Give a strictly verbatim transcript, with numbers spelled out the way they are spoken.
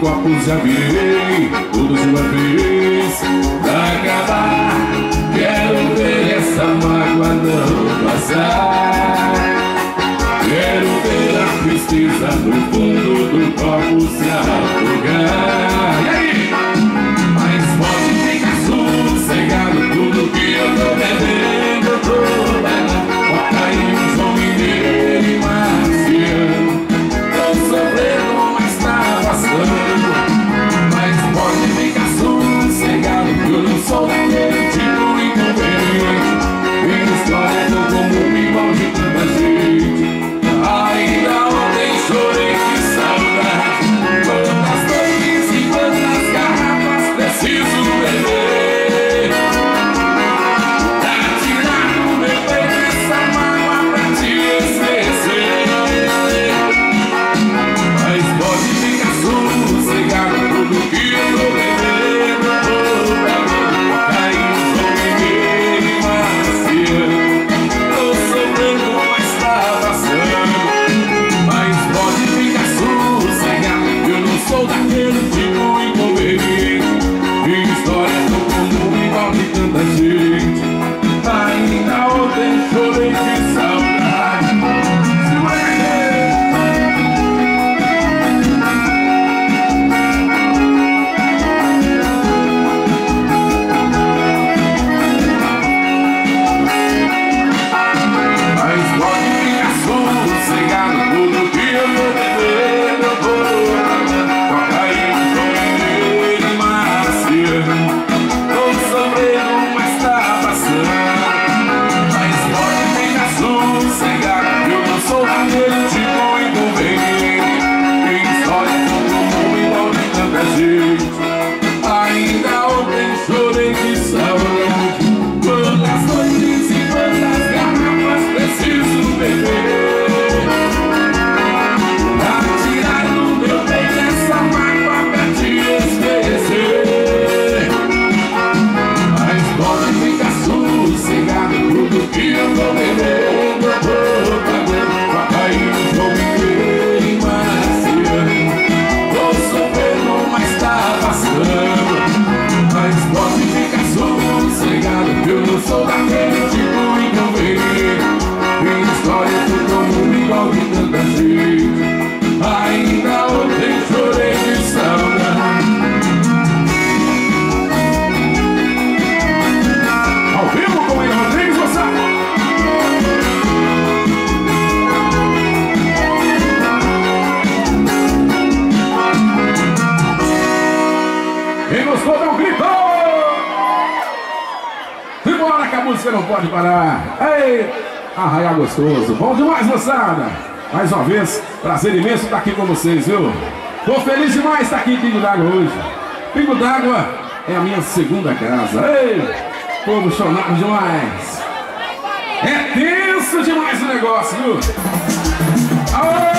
copos já virei, todos de uma vez. Vai acabar, quero ver essa mágoa não passar. Quero ver a tristeza no fundo do copo se afogar. E aí? Mas pode ficar sossegado, tudo que eu tô bebendo eu tô bebendo. Bota aí um João Mineiro e Márcia. Tô sofrendo, mas tá passando. Mas pode ficar sossegado, que eu não sou daquele tipo inconveniente. Minha história é tão comum e maldita da gente. Ainda ontem chorei, que saudade. Quantas noites e quantas garrafas preciso beber pra tirar do meu peito essa mágoa, pra te esquecer. Mas pode ficar sossegado, tudo que eu tô bebendo eu tô bebendo. Aí sou ninguém e Márcia. Tô sofrendo, mas tá passando. Mas pode ficar sossegado, eu não sou daquele tipo inconveniente. Minha história é tão comum, igual de tanta gente. Ainda ontem chorei de saudade. Se vai. Mas pode ficar sossegado, tudo que eu tô bebendo eu tô bebendo. Toca aí um João Mineiro e Márcia. Tô sofrendo, mas tá passando. Mas pode ficar sossegado, eu não sou daquele tipo inconveniente. Minha história é tão comum e não tem tanta gente. Ainda ontem chorei de saudade. Quantas noites e quantas garrafas preciso beber pra tirar do meu peito essa mágoa, pra te esquecer. Mas pode ficar sossegado, tudo que eu tô bebendo eu tô pagando. Papai e João Mineiro e Márcia. Tô sofrendo, mas tá passando. Mas pode ficar sossegado, que eu não sou daquele tipo inconveniente. Minha história é tão comum, igual de tanta gente. Ainda ontem chorei de saudade. Ao vivo com ele, Rodrigues Gonçalves. Quem gostou, dá um gritão! Vambora que a música não pode parar. Ei, arraiar gostoso. Bom demais, moçada. Mais uma vez, prazer imenso estar aqui com vocês, viu? Tô feliz demais estar aqui em Pingo d'água hoje. Pingo d'água é a minha segunda casa. Ei, tô emocionado demais. É tenso demais o negócio, viu? Aô!